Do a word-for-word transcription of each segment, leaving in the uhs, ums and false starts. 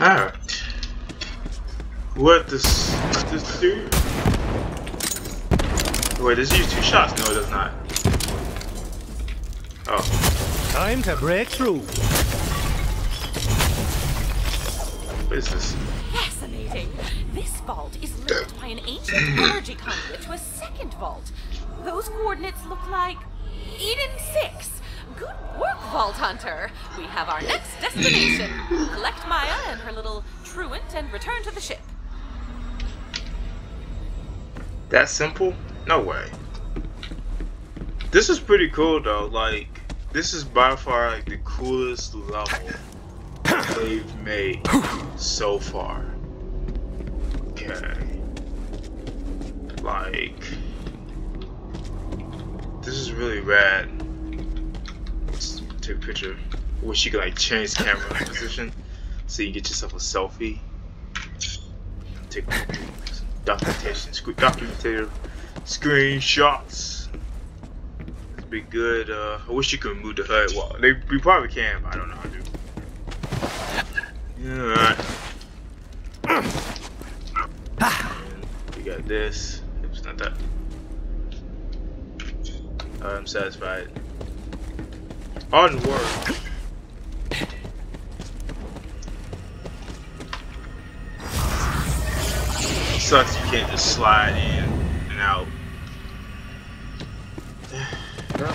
Aha! What this this do? Wait, does it use two shots? No, it does not. Oh. Time to break through. What is this? Fascinating. This vault is linked by an ancient energy conduit to a second vault. Those coordinates look like Eden six. Good work, Vault Hunter. We have our next destination. Collect Maya and her little truant and return to the ship. That simple? No way. This is pretty cool though. Like, this is by far like the coolest level they've made so far. Okay. Like, this is really rad. Let's take a picture. Wish you could like change camera position so you get yourself a selfie. Take documentation, sc documentation, screenshots. It's be good. Uh, I wish you could move the H U D. Well, they we probably can, but I don't know how to. Alright. We got this. It's not that. Right, I'm satisfied. Hard work. It sucks you can't just slide in and out.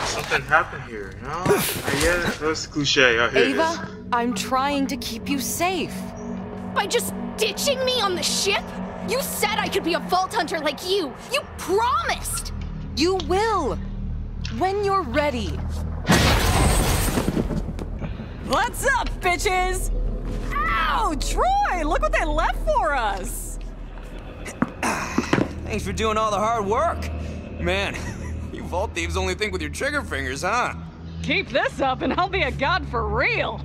Something happened here, you know? I guess that's cliche. I hear this. I'm trying to keep you safe. By just ditching me on the ship? You said I could be a Vault Hunter like you! You promised! You will! When you're ready. What's up, bitches? Ow! Troy! Look what they left for us! Thanks for doing all the hard work. Man, you Vault Thieves only think with your trigger fingers, huh? Keep this up and I'll be a god for real!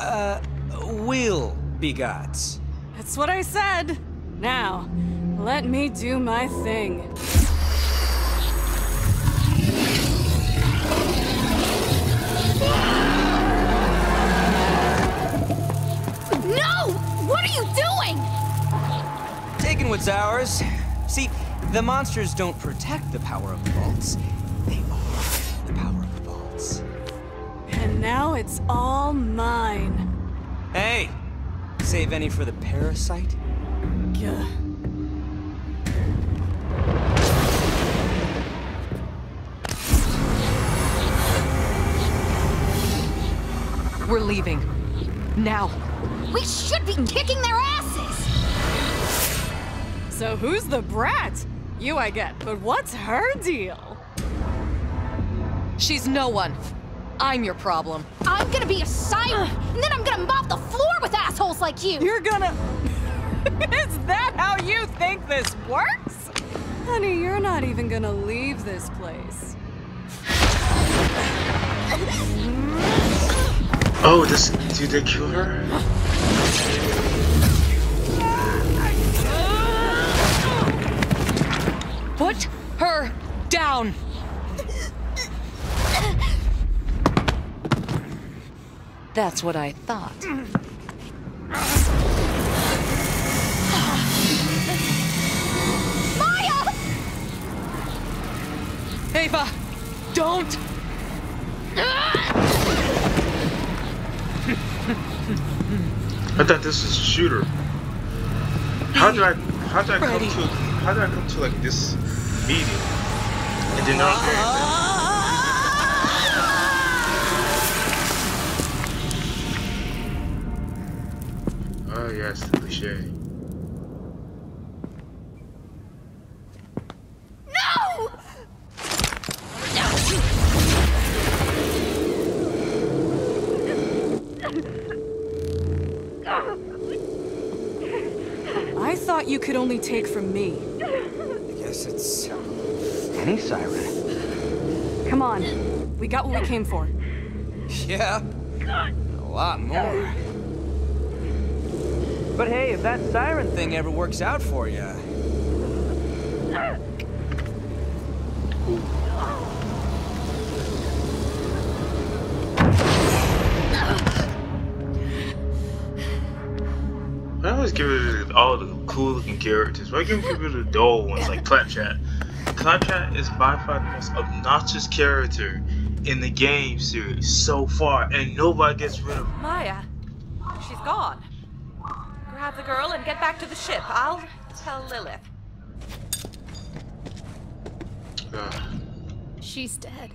Uh, we'll be gods. That's what I said. Now, let me do my thing. No! What are you doing? Taking what's ours. See, the monsters don't protect the power of the vaults. They are the power of the vaults. And now it's all mine. Hey! Save any for the parasite? Yeah. We're leaving. Now. We should be kicking their asses! So who's the brat? You I get, but what's her deal? She's no one. I'm your problem. I'm gonna be a siren, and then I'm gonna mop the floor with assholes like you! You're gonna... Is that how you think this works? Honey, you're not even gonna leave this place. Oh, this... Did they kill her? Put her down! That's what I thought. Maya! Ava, don't! I thought this was a shooter. How did I how did I come Ready. to how did I come to like this meeting and did not hear anything? Oh yes, the cliche. No! No! I thought you could only take from me. I guess it's any siren. Come on, we got what we came for. Yeah, a lot more. But hey, if that siren thing ever works out for you. always get rid of all the cool looking characters. Why can't we get rid of the dull ones like Claptrap? Claptrap is by far the most obnoxious character in the game series so far, and nobody gets rid of him. Maya, she's gone. Grab the girl and get back to the ship. I'll tell Lilith. Uh. She's dead.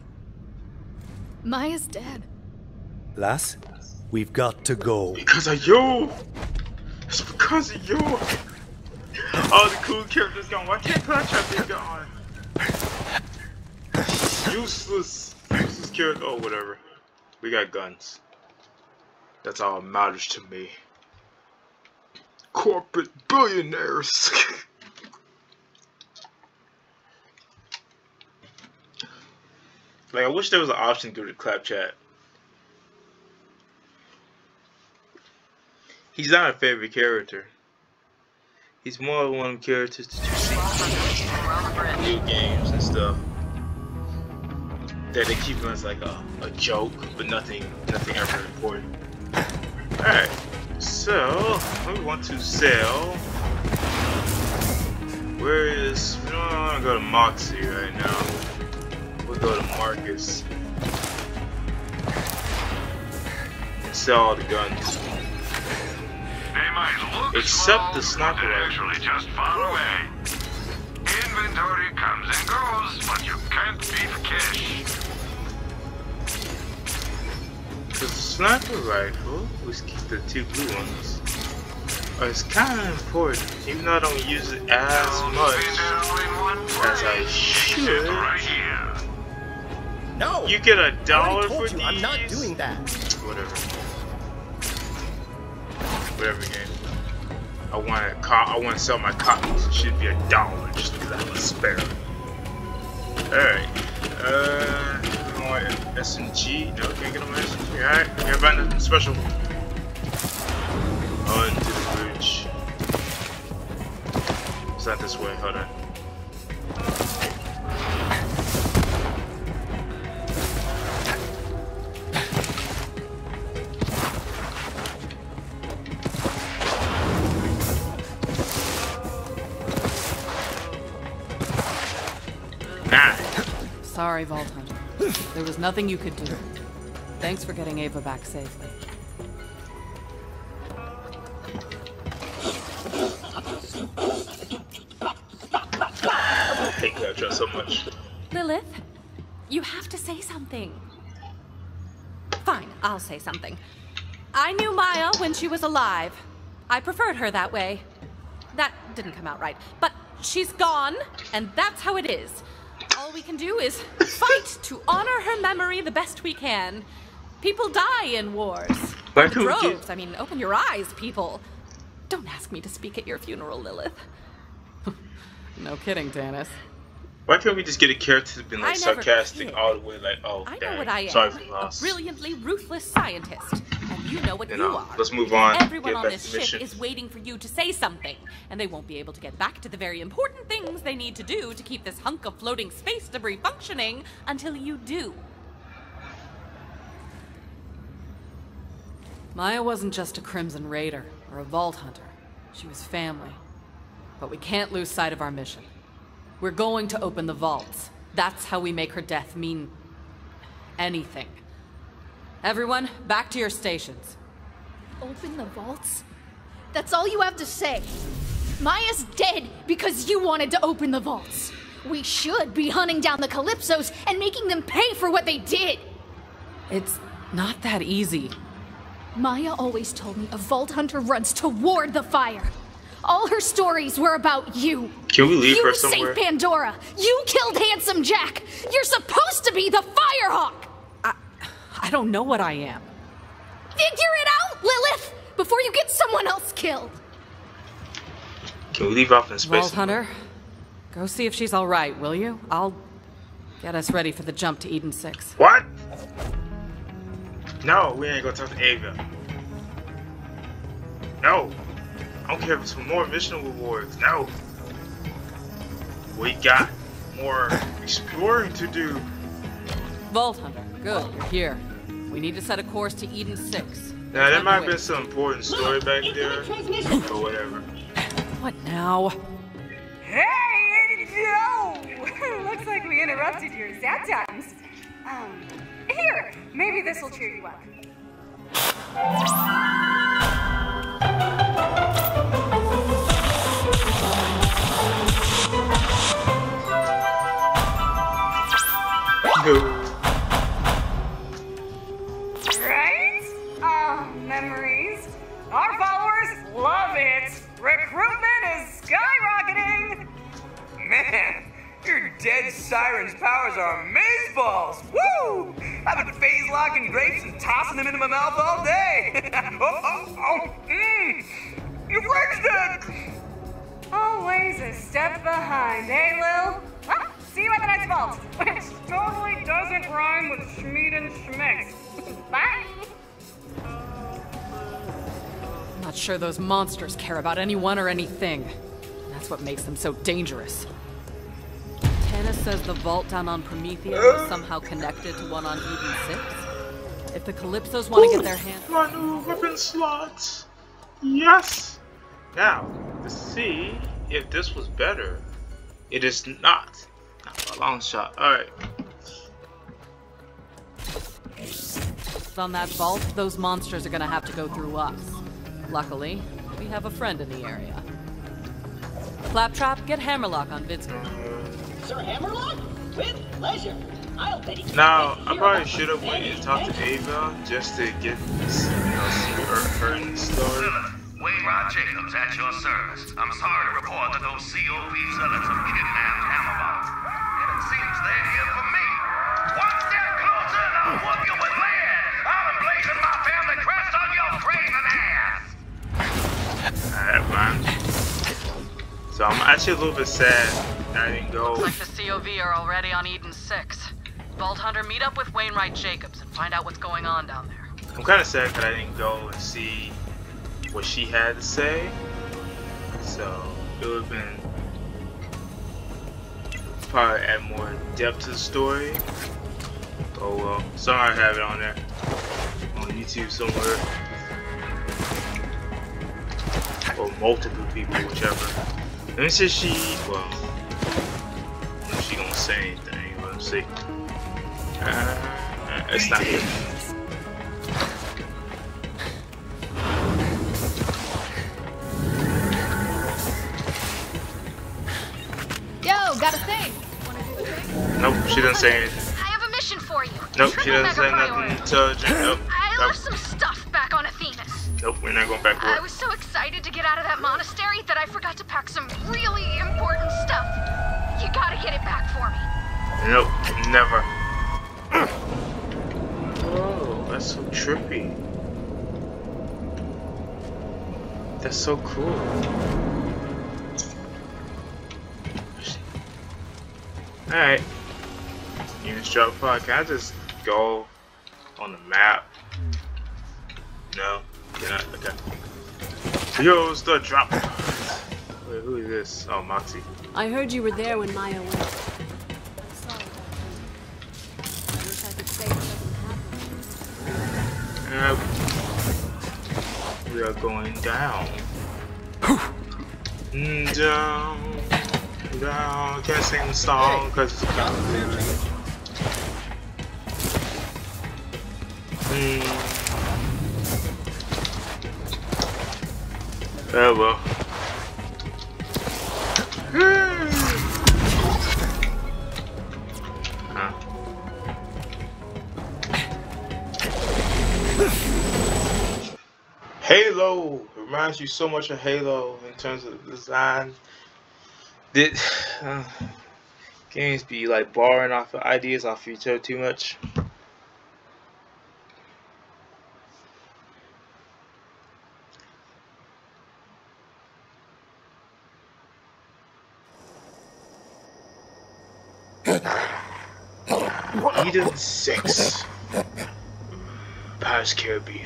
Maya's dead. Lass, we've got to go. Because of you! It's because of you! All the cool characters gone. Why can't Claptrap be gone? Useless. Useless character. Oh, whatever. We got guns. That's all that matters to me. Corporate billionaires. Like, I wish there was an option through the Claptrap. He's not a favorite character. He's more of one of the characters that you see in new games and stuff. That they keep him as like a, a joke, but nothing nothing ever important. Alright, so we want to sell. Where is, we don't want to go to Moxie right now. We'll go to Marcus and sell all the guns. They might look except the sniper rifle. Actually just far away. Inventory comes and goes, but you can't beat cash. The sniper rifle, we keep the two blue ones. It's kind of important, even though I don't use it as much as I should. Right here. No. You get a dollar for these. I'm not doing that. Whatever. Whatever game. I want a cop. I want to sell my copies. It should be a dollar just because I have a spare. All right. Uh, we want S M G. No, can't get on my S M G. All right. We have nothing special. On to the bridge. It's not this way. Hold on. Sorry, Vault Hunter. There was nothing you could do. Thanks for getting Ava back safely. I hate Claptrap so much. Lilith, you have to say something. Fine, I'll say something. I knew Maya when she was alive. I preferred her that way. That didn't come out right. But she's gone, and that's how it is. All we can do is fight to honor her memory the best we can. People die in wars. In droves. I mean, open your eyes, people. Don't ask me to speak at your funeral, Lilith. No kidding, Tannis. Why can't we just get a character that's been like sarcastic all the way, like, oh, I know what I am. Sorry for the loss. A brilliantly ruthless scientist, and you know what you are. Let's move on. Everyone on this ship is waiting for you to say something, and they won't be able to get back to the very important things they need to do to keep this hunk of floating space debris functioning until you do. Maya wasn't just a Crimson Raider or a Vault Hunter. She was family. But we can't lose sight of our mission. We're going to open the vaults. That's how we make her death mean anything. Everyone, back to your stations. Open the vaults? That's all you have to say. Maya's dead because you wanted to open the vaults. We should be hunting down the Calypsos and making them pay for what they did. It's not that easy. Maya always told me a Vault Hunter runs toward the fire. All her stories were about you. Can we leave you her somewhere? You saved Pandora. You killed Handsome Jack. You're supposed to be the Firehawk. I, I don't know what I am. Figure it out, Lilith, before you get someone else killed. Can we leave off in space? Vault Hunter, go see if she's all right, will you? I'll get us ready for the jump to Eden six. What? No, we ain't gonna talk to Ava. No. I don't care if it's for more mission rewards. No. We got more exploring to do. Vault Hunter, good, you're here. We need to set a course to Eden six. Nah, that might have been some important story back there, or whatever. What now? Hey, Joe! Looks like we interrupted your sad times. Um, here, maybe this will cheer you up. Go. Right? Ah, oh, memories. Our followers love it. Recruitment is skyrocketing. Man, your dead siren's powers are amazeballs. Woo! I've been phase locking grapes and tossing them into my mouth all day. oh, oh, oh, mmm. You fixed it. Always a step behind, eh, Lil? Huh? See you at the next vault. Which totally doesn't rhyme with Schmied and Schmix. Bye. I'm not sure those monsters care about anyone or anything. That's what makes them so dangerous. Tannis says the vault down on Prometheus is somehow connected to one on Eden six. If the Calypsos want to get their hands on new weapon slots, yes. Now, to see if this was better, it is not. Not a long shot. All right. On that vault, those monsters are gonna have to go through us. Luckily, we have a friend in the area. Claptrap, get Hammerlock on Vid's. Sir Hammerlock? With pleasure. I'll bet he now, I probably should have waited and talked to Ava just to get this, you know, see her in the story. Wainwright Jacobs at your service. I'm sorry to report that those C O V sellers have kidnapped Hammerlock. And it seems they're here for me. One step closer and I'll whoop you with lead. I'll emblazon my family crest on your craven ass. Alright, fine. So I'm actually a little bit sad that I didn't go. Looks like the C O V are already on Eden six. Vault Hunter, meet up with Wainwright Jacobs and find out what's going on down there. I'm kind of sad that I didn't go and see what she had to say. So it would have been probably add more depth to the story. Oh well, sorry I have it on there on YouTube somewhere, or multiple people, whichever. Let me see if she, well, I don't know if she gonna say anything. Let's see. Uh, it's not good. Yo, got a thing. Nope, she didn't say anything. Nope, she doesn't say nothing intelligent. Nope. I nope. left some stuff back on Athena. Nope, we're not going back to work. I was so excited to get out of that monastery that I forgot to pack some really important stuff. You gotta get it back for me. Nope, never. Oh, that's so trippy. That's so cool. Alright. You just drop pod. Can I just go on the map? No, cannot. Okay. Yo, it's the drop. Wait, who is this? Oh, Moxie. I heard you were there when Maya went. Sorry. I wish I could say it doesn't happen. Uh, we are going down. down, down. Can't sing the song because it's complicated. Mm. Oh well. Huh. Halo reminds you so much of Halo in terms of design. Did uh, games be like borrowing off of ideas off each other too much? Eden six. Pirates Caribbean.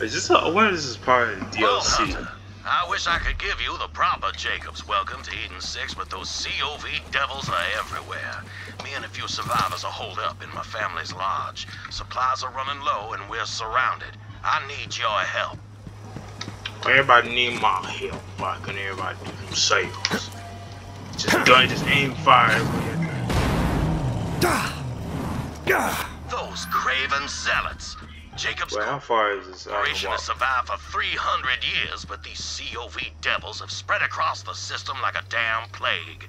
Is this a, I wonder if this is part of the D L C. Well, I wish I could give you the proper Jacobs welcome to Eden six, but those C O V devils are everywhere. Me and a few survivors are holed up in my family's lodge. Supplies are running low and we're surrounded. I need your help. Everybody need my help. Why can everybody do themselves? Just gun, just aim fire everywhere. Those craven zealots. Jacob's well, how far is this operation has survived for three hundred years, but these C O V devils have spread across the system like a damn plague.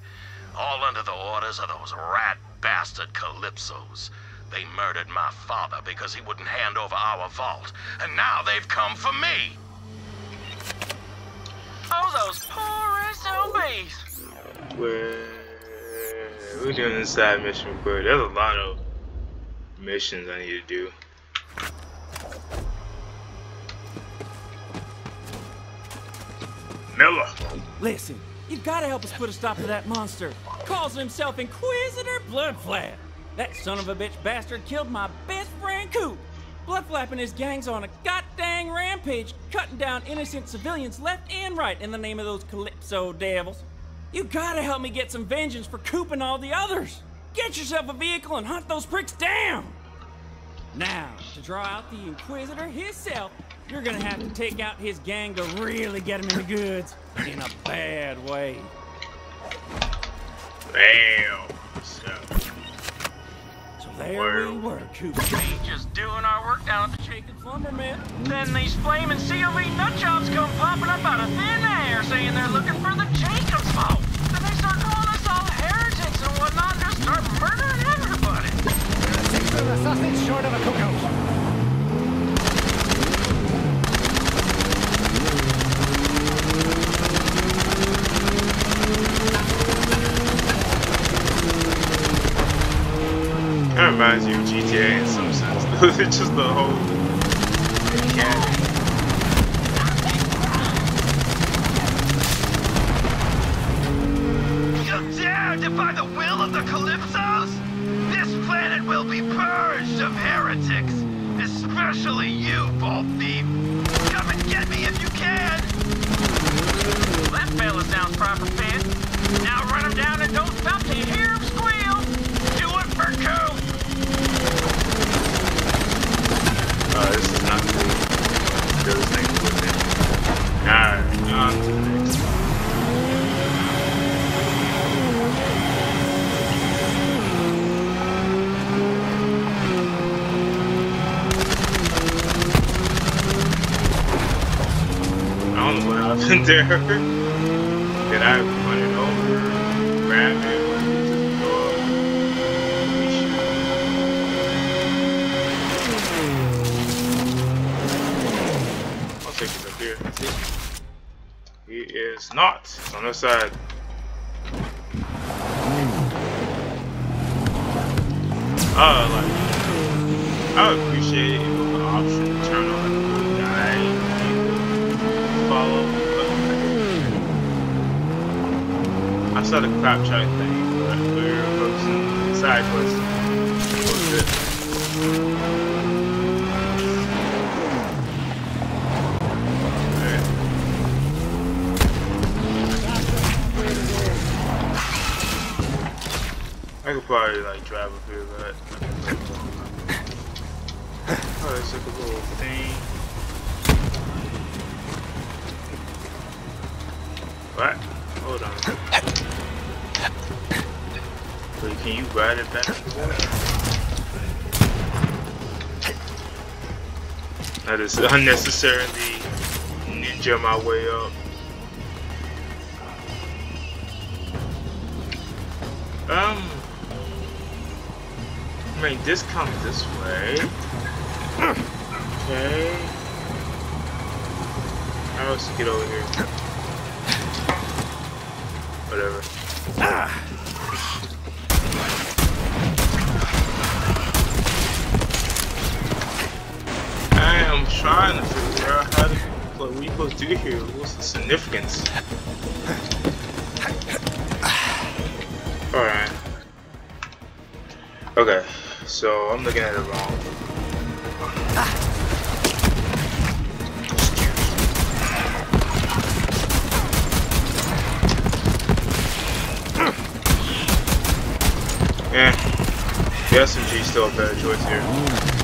All under the orders of those rat bastard Calypsos. They murdered my father because he wouldn't hand over our vault, and now they've come for me. Oh, those poor S O Bs. Well, we're doing this side mission, but there's a lot of missions I need to do. Miller! Listen, you've got to help us put a stop to that monster. Calls himself Inquisitor Bloodflap. That son of a bitch bastard killed my best friend Coop. Bloodflap and his gang's on a goddamn rampage, cutting down innocent civilians left and right in the name of those Calypso devils. You got to help me get some vengeance for Coop and all the others. Get yourself a vehicle and hunt those pricks down. Now, to draw out the Inquisitor himself, you're gonna have to take out his gang to really get him in the goods in a bad way. Damn. So, so there well. we were, Coop. We just doing our work down at the Jacobs lumber mill. Then these flaming C O V nutjobs come popping up out of thin air, saying they're looking for the Jacobs vault. Then they start calling us all heretics and whatnot, and just start murdering everybody. The sausage short of a cuckoo. That reminds you of G T A in some sense. It's just the whole mechanic. You dare defy the will of the Calypsos? This planet will be purged of heretics, especially you, bald thief. Come and get me if you can! Well, that fella sounds proper fit. Now run him down and don't stop to hear him squeal! Do it for Coop! Uh, this is not cool. Those things with it. Alright, on to the next one. There, did I run it over, grab it, or did it just go up? Sure. I'll take it up here. Let's see. He is not. It's on the side. Oh, uh, like I would appreciate it if it was an option to turn on die, follow. I saw the Claptrap thing, but we were focusing on the side quest. What was this? Alright. I could probably like drive up here, but oh, it's like a little thing. What? Hold on. Can you ride it back? That is unnecessarily ninja my way up. Um, I mean, this comes this way. Okay. How else to get over here? Whatever. Ah. I'm trying to figure out how to, what we supposed to do here. What's the significance? Alright. Okay, so I'm looking at it wrong. The S M G's still a better choice here.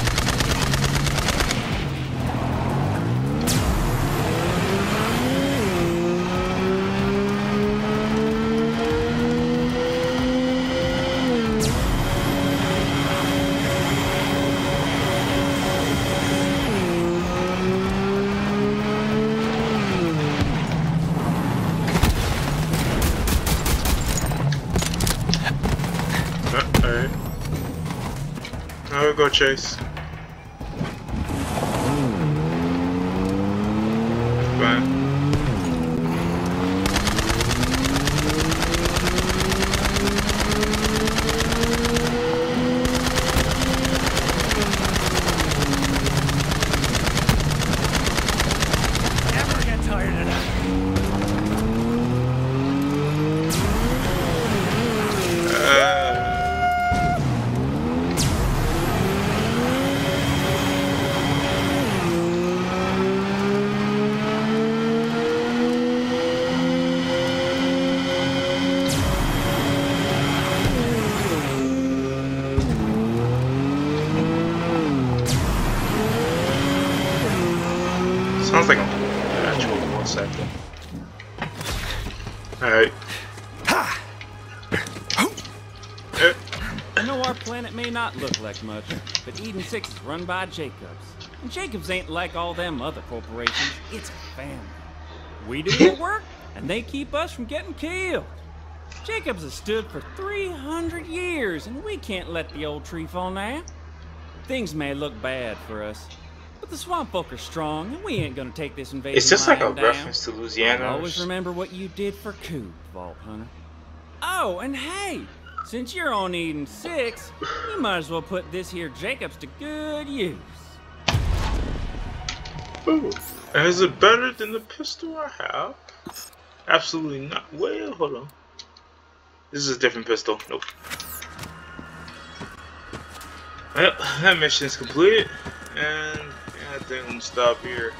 Go chase. Much, but Eden six is run by Jacobs, and Jacobs ain't like all them other corporations. It's a family. We do the work, and they keep us from getting killed. Jacobs has stood for three hundred years, and we can't let the old tree fall now. Things may look bad for us, but the swamp folk are strong, and we ain't gonna take this invasion. It's just like a reference to Louisiana. Always remember what you did for Coop, Vault Hunter. Oh, and hey. Since you're on Eden six, you might as well put this here Jacobs to good use. Ooh, is it better than the pistol I have? Absolutely not. Well, hold on. This is a different pistol. Nope. Well, that mission is complete, and I think I'm gonna stop here.